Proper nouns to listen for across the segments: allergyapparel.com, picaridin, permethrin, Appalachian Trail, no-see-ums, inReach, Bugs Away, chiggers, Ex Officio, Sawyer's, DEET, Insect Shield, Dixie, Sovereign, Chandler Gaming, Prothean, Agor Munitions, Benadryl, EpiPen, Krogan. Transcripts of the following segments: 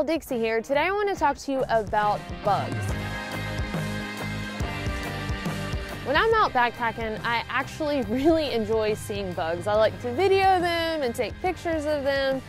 Gal, Dixie here. Today I want to talk to you about bugs. When I'm out backpacking, I actually really enjoy seeing bugs. I like to video them and take pictures of them.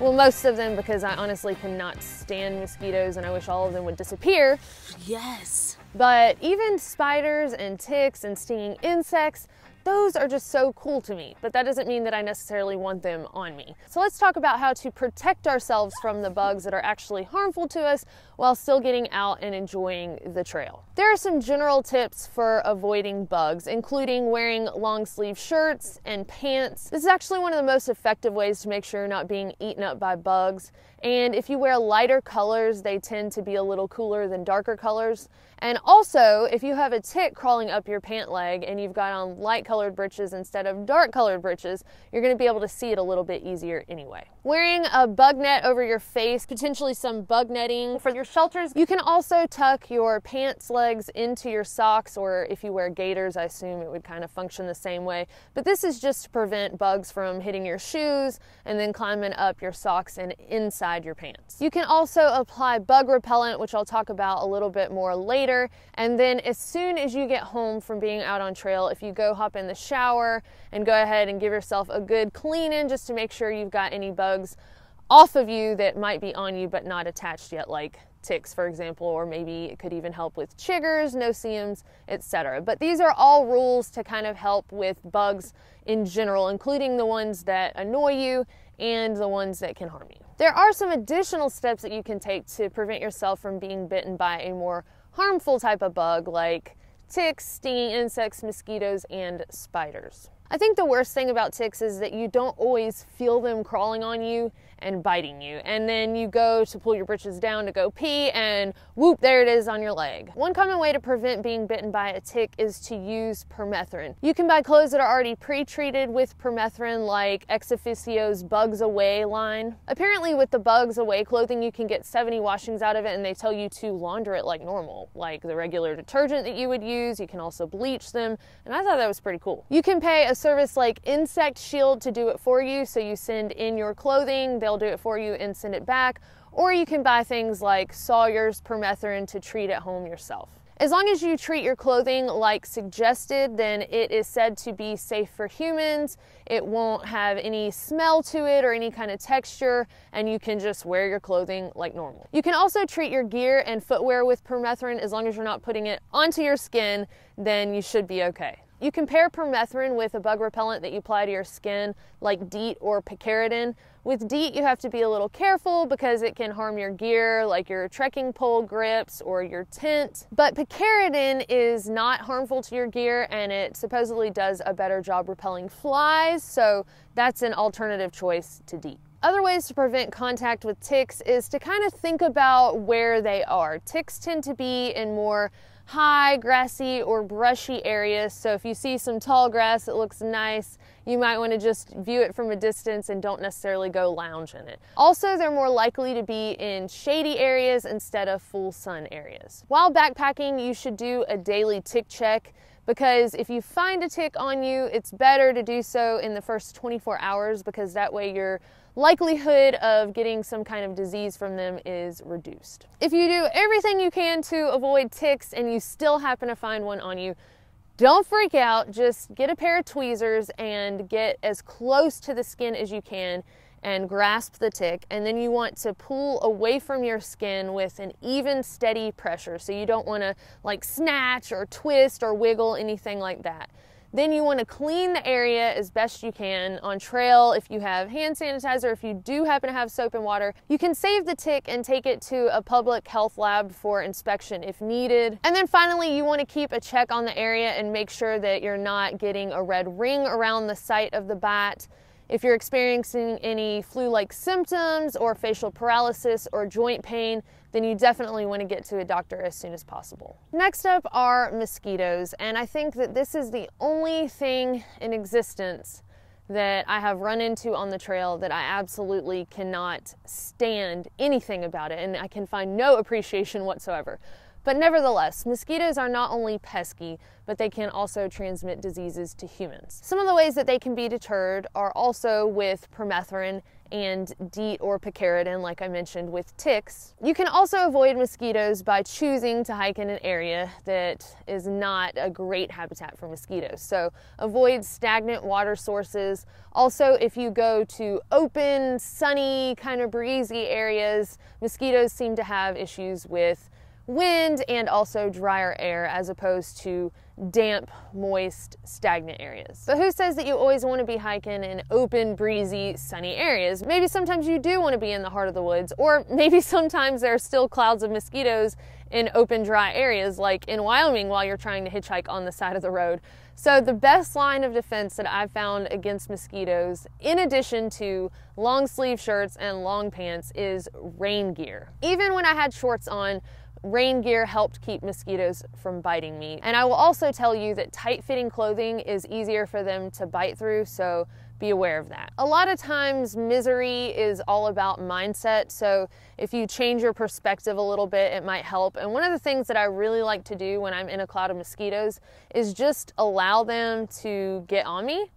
Well, most of them, because I honestly cannot stand mosquitoes and I wish all of them would disappear. Yes. But even spiders and ticks and stinging insects, those are just so cool to me. But that doesn't mean that I necessarily want them on me. So let's talk about how to protect ourselves from the bugs that are actually harmful to us while still getting out and enjoying the trail. There are some general tips for avoiding bugs, including wearing long sleeve shirts and pants. This is actually one of the most effective ways to make sure you're not being eaten up by bugs. And if you wear lighter colors, they tend to be a little cooler than darker colors. And also, if you have a tick crawling up your pant leg and you've got on light colored breeches instead of dark colored breeches, you're going to be able to see it a little bit easier anyway. Wearing a bug net over your face, potentially some bug netting for your shelters. You can also tuck your pants legs into your socks, or if you wear gaiters, I assume it would kind of function the same way. But this is just to prevent bugs from hitting your shoes and then climbing up your socks and inside your pants. You can also apply bug repellent, which I'll talk about a little bit more later. And then as soon as you get home from being out on trail, if you go hop in the shower and go ahead and give yourself a good clean-in just to make sure you've got any bugs off of you that might be on you but not attached yet, like ticks, for example, or maybe it could even help with chiggers, no-see-ums, etc. But these are all rules to kind of help with bugs in general, including the ones that annoy you and the ones that can harm you. There are some additional steps that you can take to prevent yourself from being bitten by a more harmful type of bug, like ticks, stinging insects, mosquitoes, and spiders. I think the worst thing about ticks is that you don't always feel them crawling on you and biting you. And then you go to pull your britches down to go pee and whoop, there it is on your leg. One common way to prevent being bitten by a tick is to use permethrin. You can buy clothes that are already pre-treated with permethrin, like Ex Officio's Bugs Away line. Apparently with the Bugs Away clothing, you can get 70 washings out of it, and they tell you to launder it like normal, like the regular detergent that you would use. You can also bleach them, and I thought that was pretty cool. You can pay a service like Insect Shield to do it for you, so you send in your clothing, they'll do it for you and send it back, or you can buy things like Sawyer's permethrin to treat at home yourself. As long as you treat your clothing like suggested, then it is said to be safe for humans. It won't have any smell to it or any kind of texture, and you can just wear your clothing like normal. You can also treat your gear and footwear with permethrin. As long as you're not putting it onto your skin, then you should be okay. You can pair permethrin with a bug repellent that you apply to your skin, like DEET or picaridin. With DEET, you have to be a little careful because it can harm your gear, like your trekking pole grips or your tent. But picaridin is not harmful to your gear, and it supposedly does a better job repelling flies, so that's an alternative choice to DEET. Other ways to prevent contact with ticks is to kind of think about where they are. Ticks tend to be in more high, grassy, or brushy areas, so if you see some tall grass that looks nice, you might want to just view it from a distance and don't necessarily go lounge in it. Also, they're more likely to be in shady areas instead of full sun areas. While backpacking, you should do a daily tick check, because if you find a tick on you, it's better to do so in the first 24 hours, because that way your likelihood of getting some kind of disease from them is reduced. If you do everything you can to avoid ticks and you still happen to find one on you, don't freak out, just get a pair of tweezers and get as close to the skin as you can and grasp the tick, and then you want to pull away from your skin with an even, steady pressure. So you don't want to like snatch or twist or wiggle, anything like that. Then you want to clean the area as best you can. On trail, if you have hand sanitizer, if you do happen to have soap and water, you can save the tick and take it to a public health lab for inspection if needed. And then finally, you want to keep a check on the area and make sure that you're not getting a red ring around the site of the bite. If you're experiencing any flu-like symptoms or facial paralysis or joint pain, then you definitely want to get to a doctor as soon as possible. Next up are mosquitoes, and I think that this is the only thing in existence that I have run into on the trail that I absolutely cannot stand anything about it, and I can find no appreciation whatsoever. But nevertheless, mosquitoes are not only pesky, but they can also transmit diseases to humans. Some of the ways that they can be deterred are also with permethrin and DEET or picaridin, like I mentioned with ticks. You can also avoid mosquitoes by choosing to hike in an area that is not a great habitat for mosquitoes. So avoid stagnant water sources. Also, if you go to open, sunny, kind of breezy areas, mosquitoes seem to have issues with wind and also drier air as opposed to damp, moist, stagnant areas. But who says that you always want to be hiking in open, breezy, sunny areas? Maybe sometimes you do want to be in the heart of the woods, or maybe sometimes there are still clouds of mosquitoes in open, dry areas like in Wyoming while you're trying to hitchhike on the side of the road. So the best line of defense that I've found against mosquitoes, in addition to long sleeve shirts and long pants, is rain gear. Even when I had shorts on, rain gear helped keep mosquitoes from biting me. And I will also tell you that tight-fitting clothing is easier for them to bite through, so be aware of that. A lot of times misery is all about mindset, so if you change your perspective a little bit, it might help. And one of the things that I really like to do when I'm in a cloud of mosquitoes is just allow them to get on me,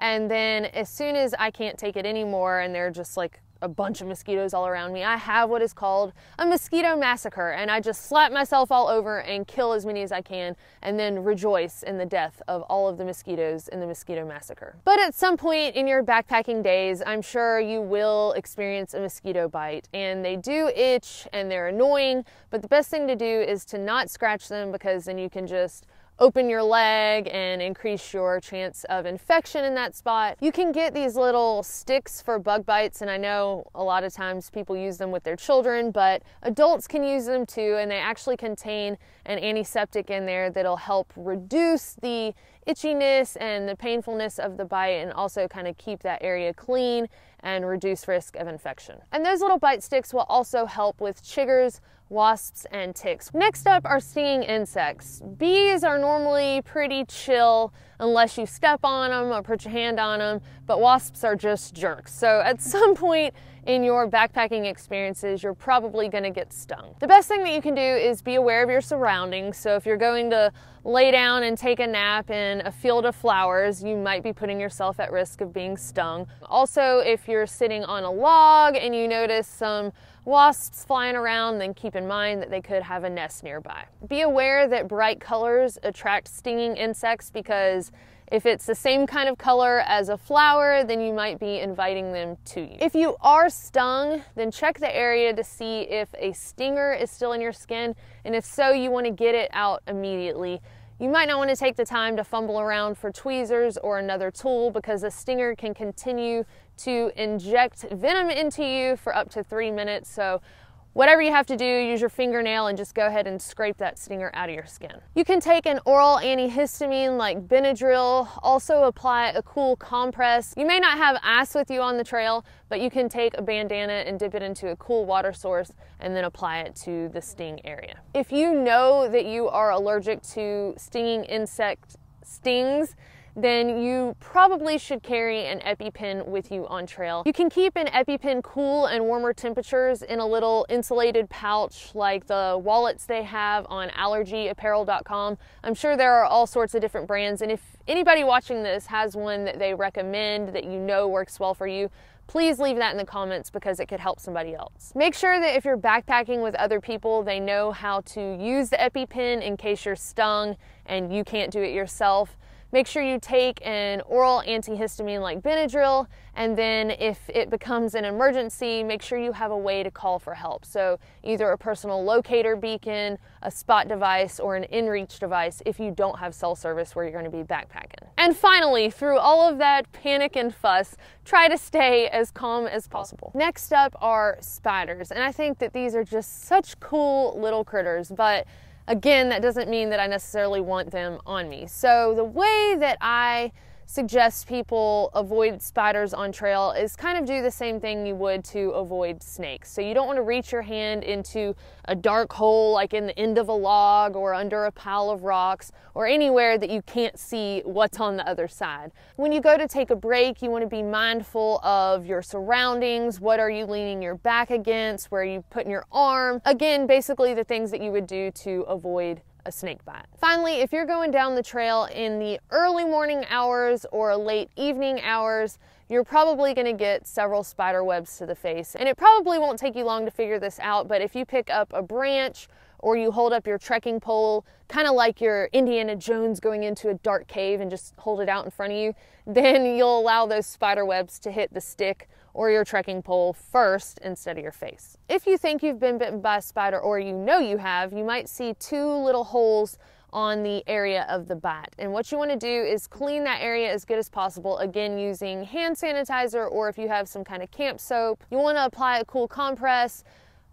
and then as soon as I can't take it anymore and they're just like a bunch of mosquitoes all around me, I have what is called a mosquito massacre, and I just slap myself all over and kill as many as I can and then rejoice in the death of all of the mosquitoes in the mosquito massacre. But at some point in your backpacking days, I'm sure you will experience a mosquito bite, and they do itch and they're annoying, but the best thing to do is to not scratch them, because then you can just open your leg and increase your chance of infection in that spot. You can get these little sticks for bug bites, and I know a lot of times people use them with their children, but adults can use them too, and they actually contain an antiseptic in there that'll help reduce the itchiness and the painfulness of the bite, and also kind of keep that area clean and reduce risk of infection. And those little bite sticks will also help with chiggers, wasps, and ticks. Next up are stinging insects. Bees are normally pretty chill unless you step on them or put your hand on them, but wasps are just jerks. So at some point in your backpacking experiences, you're probably gonna get stung. The best thing that you can do is be aware of your surroundings. So if you're going to lay down and take a nap in a field of flowers, you might be putting yourself at risk of being stung. Also, if you're sitting on a log and you notice some wasps flying around, then keep in mind that they could have a nest nearby. Be aware that bright colors attract stinging insects, because if it's the same kind of color as a flower, then you might be inviting them to you. If you are stung, then check the area to see if a stinger is still in your skin, and if so, you want to get it out immediately. You might not want to take the time to fumble around for tweezers or another tool, because a stinger can continue to inject venom into you for up to 3 minutes. So whatever you have to do, use your fingernail and just go ahead and scrape that stinger out of your skin. You can take an oral antihistamine like Benadryl, also apply a cool compress. You may not have ice with you on the trail, but you can take a bandana and dip it into a cool water source and then apply it to the sting area. If you know that you are allergic to stinging insect stings, then you probably should carry an EpiPen with you on trail. You can keep an EpiPen cool and warmer temperatures in a little insulated pouch like the wallets they have on allergyapparel.com. I'm sure there are all sorts of different brands, and if anybody watching this has one that they recommend that you know works well for you, please leave that in the comments, because it could help somebody else. Make sure that if you're backpacking with other people, they know how to use the EpiPen in case you're stung and you can't do it yourself. Make sure you take an oral antihistamine like Benadryl, and then if it becomes an emergency, make sure you have a way to call for help. So either a personal locator beacon, a spot device, or an inReach device if you don't have cell service where you're going to be backpacking. And finally, through all of that panic and fuss, try to stay as calm as possible. Next up are spiders, and I think that these are just such cool little critters, but again, that doesn't mean that I necessarily want them on me. So the way that I suggest people avoid spiders on trail is kind of do the same thing you would to avoid snakes. So you don't want to reach your hand into a dark hole like in the end of a log or under a pile of rocks or anywhere that you can't see what's on the other side. When you go to take a break, you want to be mindful of your surroundings. What are you leaning your back against? Where are you putting your arm? Again, basically the things that you would do to avoid a snake bite. Finally, if you're going down the trail in the early morning hours or late evening hours, you're probably going to get several spider webs to the face. And it probably won't take you long to figure this out, but if you pick up a branch or you hold up your trekking pole, kind of like you're Indiana Jones going into a dark cave and just hold it out in front of you, then you'll allow those spider webs to hit the stick or your trekking pole first instead of your face. If you think you've been bitten by a spider, or you know you have, you might see two little holes on the area of the bite. And what you want to do is clean that area as good as possible, again using hand sanitizer, or if you have some kind of camp soap. You want to apply a cool compress.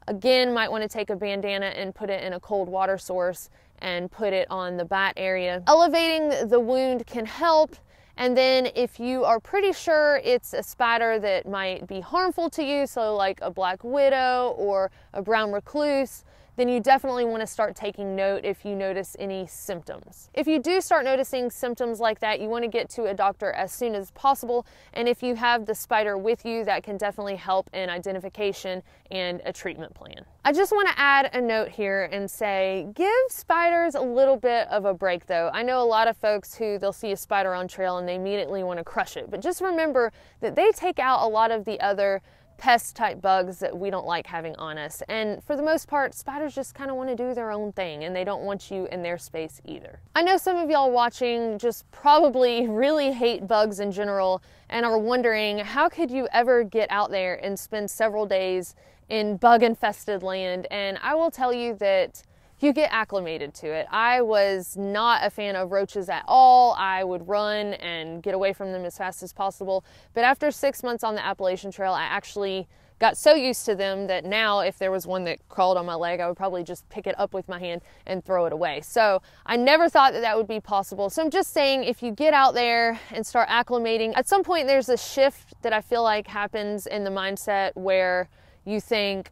Again, might want to take a bandana and put it in a cold water source and put it on the bite area. Elevating the wound can help. And then if you are pretty sure it's a spider that might be harmful to you, so like a black widow or a brown recluse, then you definitely want to start taking note if you notice any symptoms. If you do start noticing symptoms like that, you want to get to a doctor as soon as possible. And if you have the spider with you, that can definitely help in identification and a treatment plan. I just want to add a note here and say, give spiders a little bit of a break though. I know a lot of folks who they'll see a spider on trail and they immediately want to crush it, but just remember that they take out a lot of the other pest type bugs that we don't like having on us. And for the most part, spiders just kind of want to do their own thing and they don't want you in their space either. I know some of y'all watching just probably really hate bugs in general and are wondering, how could you ever get out there and spend several days in bug infested land? And I will tell you that you get acclimated to it. I was not a fan of roaches at all. I would run and get away from them as fast as possible. But after 6 months on the Appalachian Trail, I actually got so used to them that now if there was one that crawled on my leg, I would probably just pick it up with my hand and throw it away. So I never thought that that would be possible. So I'm just saying, if you get out there and start acclimating, at some point there's a shift that I feel like happens in the mindset where you think,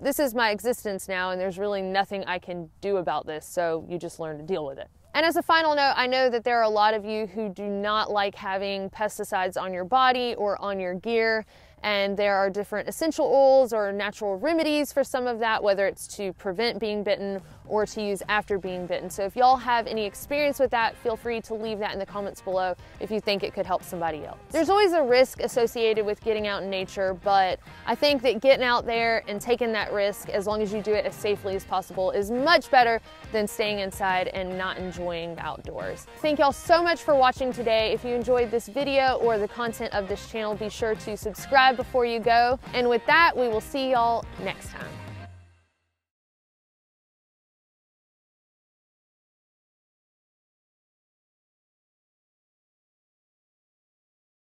this is my existence now and there's really nothing I can do about this, so you just learn to deal with it. And as a final note, I know that there are a lot of you who do not like having pesticides on your body or on your gear, and there are different essential oils or natural remedies for some of that, whether it's to prevent being bitten or to use after being bitten. So if y'all have any experience with that, feel free to leave that in the comments below if you think it could help somebody else. There's always a risk associated with getting out in nature, but I think that getting out there and taking that risk, as long as you do it as safely as possible, is much better than staying inside and not enjoying the outdoors. Thank y'all so much for watching today. If you enjoyed this video or the content of this channel, be sure to subscribe before you go. And with that, we will see y'all next time.